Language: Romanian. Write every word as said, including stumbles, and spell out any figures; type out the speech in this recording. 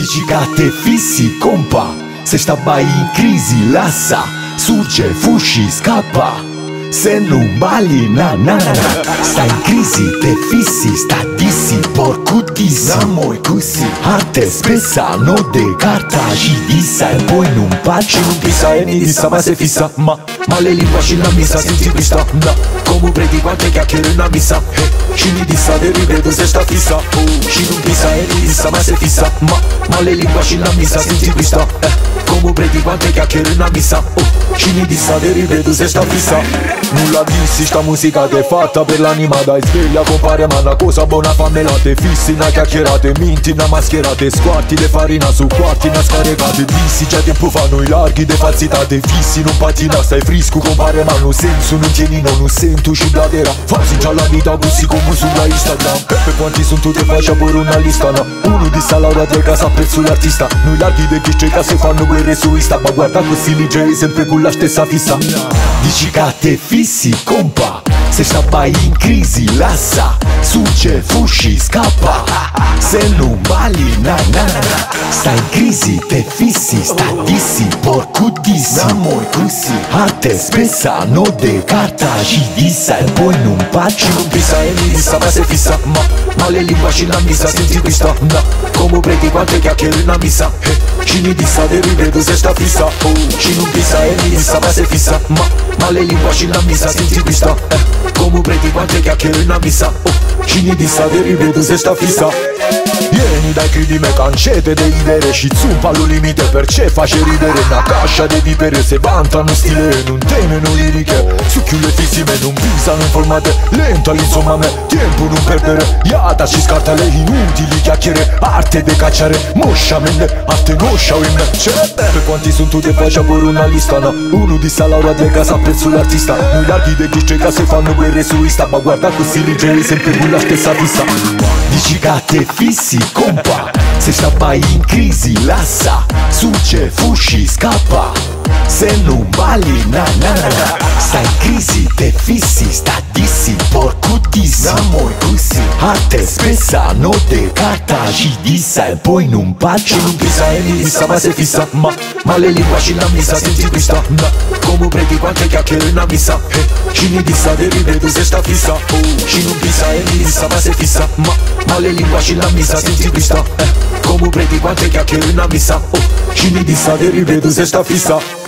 Digitate fisi compa, se sta bai in crisi lassa, surge, fusci, scappa. Se nu bali, na, na, na, na. Sta in crisi, te fisi, sta disi, porcut disi, amoi cusi. Arte spesa, no de carta, și disa, e poi nu-mi paci. Nu disa, e ni disa, ma se fisa, ma. Male limba și la misa, simți pista, na. Comu predicante, chiar chiar în amisa, he. Și ni disa, de ribe, duze sta fisa, uh. Și nu disa, e ni disa, ma se fisa, ma. Male limba și la misa, simți pista, eh. Comu predicante, chiar chiar în amisa, uh. Și ni disa, de ribe, duze sta fisa. Nu la disi, sta muzica de fata, per l'anima da sveglia, compare manna cosa buona, fammellate fissi, na chiacchierate, minti, na mascherate, squarti, de farina su quarti, na scaricate dissi, già tempo fanno i larghi, de falsitate fissi, non patina, stai frisco, compare manno senso, non tieni, non sento, ci bladera, falsi già la vita, bussi come sulla Instagram, e per quanti sono tutte faccia pure una lista, no, uno di sta laura tre casa prezzo l'artista, noi larghi de chi cerca se fanno guerre su Insta, ma guarda questi ligeri sempre con la stessa fissa, dici cate fissi. Fisi, compa, se sta bai in crisi, lassa, surge, fusci, scappa. Se nu bali, na, na, na. Sta in crisi, te fisi, sta disi, porcut disi, amoi cusi. Arte spesa, no de carta, și disa, e poi nu-mi paci. Nu disa, e ni disa, ma se fisa, ma. Male limba și la misa, simți pista, na. Comu predicante, chiar chiar în amisa, he. Și ni disa, de râde, duze sta fisa, oh. Și nu disa, e ni disa, ma se fisa, ma. Male limba și la misa, simți pista, eh. Comu predicante, chiar chiar în amisa, oh. Și ni disa, de râde, duze sta fisa. Ieni dai credime ca încete de idere și țumpa lui limite per ce face ridere. Na cașa de vipere se vanta, nu stile, nu teme, nu liriche. Suchiule fisime, nu-mi visa, nu-mi formate. Lenta l'insomma me, timpul nu-mi perdere. Iata și scartele inutili chiacchiere, arte de cacciare, moșa mele, arte noșa uimne. Ce? Pe quanti sunt tu de facea por una lista, na. Unu di sa laura de casa prețul artista. Nu larghi de ghișce ca se fanno guerre su Insta, ma guarda cu siligele sempre con la stessa fissa. Dici ca te fisi, compa, se sta bai in crisi, lassa, surge, fusci, scappa. Se nu bali, na, na, na. Sta in crisi, te fisi, sta disi, porcut disi, amoi cusi. Arte spesa, no de carta, și disa, e poi nu-mi paci. Nu disa, e ni disa, ma se fisa, ma. Male limba și la misa, simți pista, na. Comu predicante, chiar chiar în amisa, he. Și ni disa, de râde, duze sta fisa, oh. Și nu disa, e ni disa, ma se fisa, ma. Male limba și la misa, simți pista, eh. Comu predicante, chiar chiar în amisa, oh. Și ni disa, de râde, duze sta fisa.